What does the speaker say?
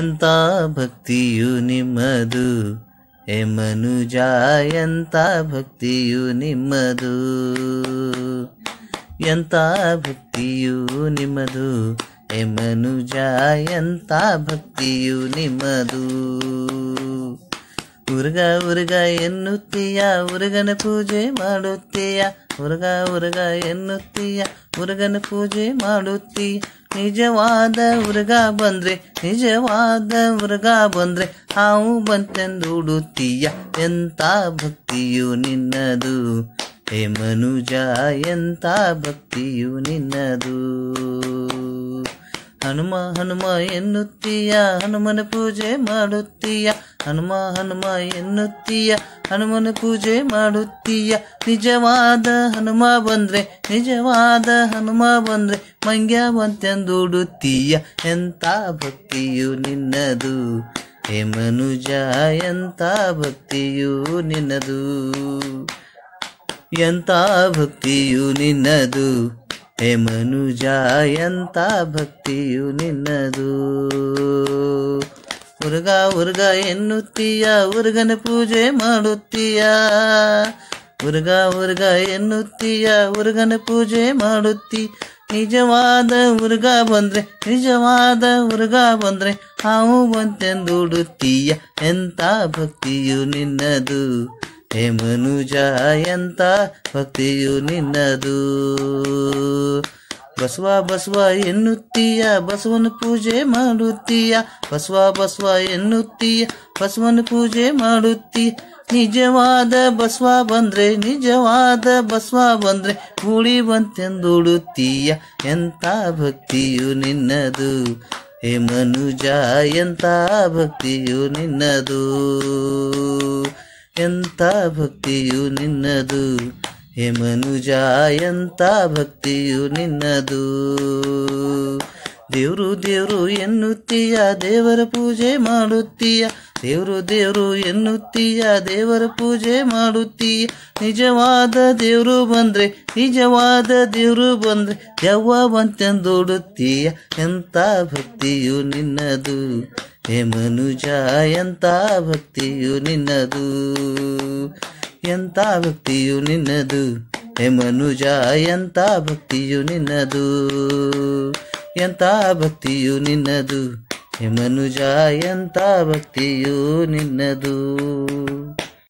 ಎಂತ ಭಕ್ತಿಯು ನಿಮ್ಮದು ಹೇ ಮನುಜ, ಎಂತ ಭಕ್ತಿಯು ನಿಮ್ಮದು, ಎಂತ ಭಕ್ತಿಯು ನಿಮ್ಮದು ಹೇ ಮನುಜ, ಎಂತ ಭಕ್ತಿಯು ನಿಮ್ಮದು. ಉರ್ಗ ಉರ್ಗ ಎನ್ನುತ್ತೀಯ ಉರ್ಗನ ಪೂಜೆ ಮಾಡುತ್ತೀಯ, ಉರ್ಗ ಉರ್ಗ ಎನ್ನುತ್ತೀಯ ಉರ್ಗನ ಪೂಜೆ ಮಾಡುತ್ತೀಯ. ನಿಜವಾದ ಉರ್ಗ ಬಂದ್ರೆ, ನಿಜವಾದ ಉರ್ಗ ಬಂದ್ರೆ ಹಾವು ಬಂತೆಂದುಡುತ್ತೀಯ. ಎಂಥ ಭಕ್ತಿಯು ನಿನ್ನದು ಹೇ ಮನುಜ, ಎಂಥ ಭಕ್ತಿಯು ನಿನ್ನದು. ಹನುಮ ಹನುಮ ಎನ್ನುತ್ತೀಯ ಹನುಮನ ಪೂಜೆ ಮಾಡುತ್ತೀಯ, ಹನುಮ ಹನುಮ ಎನ್ನುತ್ತೀಯ ಹನುಮನ ಪೂಜೆ ಮಾಡುತ್ತೀಯ. ನಿಜವಾದ ಹನುಮ ಬಂದ್ರೆ, ನಿಜವಾದ ಹನುಮ ಬಂದ್ರೆ ಮಂಗ್ಯ ಬಂತೆಂದುಡುತ್ತೀಯ. ಎಂಥ ಭಕ್ತಿಯು ನಿನ್ನದು ಹೇ ಮನುಜ, ಎಂಥ ಭಕ್ತಿಯು ನಿನ್ನದು, ಎಂಥ ಭಕ್ತಿಯು ನಿನ್ನದು ಹೇ ಮನುಜ, ಎಂಥ ಭಕ್ತಿಯು ನಿನ್ನದು. ಉರ್ಗ ಉರ್ಗ ಎನ್ನುತ್ತೀಯ ಉರ್ಗನ ಪೂಜೆ ಮಾಡುತ್ತೀಯ, ಉರ್ಗ ಉರ್ಗ ಎನ್ನುತ್ತೀಯ ಉರ್ಗನ ಪೂಜೆ ಮಾಡುತ್ತಿ. ನಿಜವಾದ ಉರ್ಗ ಬಂದ್ರೆ, ನಿಜವಾದ ಉರ್ಗ ಬಂದ್ರೆ ಹಾವು ಬಂತೆಂದುಡುತ್ತೀಯ. ಎಂಥ ಭಕ್ತಿಯು ನಿನ್ನದು ಹೇ ಮನುಜ, ಎಂಥ ಭಕ್ತಿಯು ನಿನ್ನದು. ಬಸವ ಬಸವ ಎನ್ನುತ್ತೀಯ ಬಸವನ ಪೂಜೆ ಮಾಡುತ್ತೀಯ, ಬಸವ ಬಸವ ಎನ್ನುತ್ತೀಯ ಬಸವನ ಪೂಜೆ ಮಾಡುತ್ತೀಯ. ನಿಜವಾದ ಬಸವ ಬಂದ್ರೆ, ನಿಜವಾದ ಬಸವ ಬಂದ್ರೆ ಗೂಳಿ ಬಂತೆಂದುಡುತ್ತೀಯ. ಎಂಥ ಭಕ್ತಿಯು ನಿನ್ನದು ಹೇ ಮನುಜ, ಎಂಥ ಭಕ್ತಿಯು ನಿನ್ನದು, ಎಂಥ ಭಕ್ತಿಯು ನಿನ್ನದು ಹೇ ಮನುಜ, ಎಂಥ ಭಕ್ತಿಯು ನಿನ್ನದು. ದೇವ್ರು ದೇವ್ರು ಎನ್ನುತ್ತೀಯ ದೇವರ ಪೂಜೆ ಮಾಡುತ್ತೀಯ, ದೇವ್ರು ದೇವ್ರು ಎನ್ನುತ್ತೀಯ ದೇವರ ಪೂಜೆ ಮಾಡುತ್ತೀಯ. ನಿಜವಾದ ದೇವ್ರು ಬಂದ್ರೆ, ನಿಜವಾದ ದೇವ್ರು ಬಂದ್ರೆ ದೆವ್ವ ಬಂತೆಂದುಡುತ್ತೀಯ. ಎಂಥ ಭಕ್ತಿಯು ನಿನ್ನದು ಹೇ ಮನುಜ, ಎಂಥ ಭಕ್ತಿಯು ನಿನ್ನದು, ಎಂಥ ಭಕ್ತಿಯು ನಿನ್ನದು ಹೇ ಮನುಜ, ಎಂಥ ಭಕ್ತಿಯು ನಿನ್ನದು, ಎಂಥ ಭಕ್ತಿಯು ನಿನ್ನದು ಹೇ ಮನುಜ, ಎಂಥ ಭಕ್ತಿಯು ನಿನ್ನದು.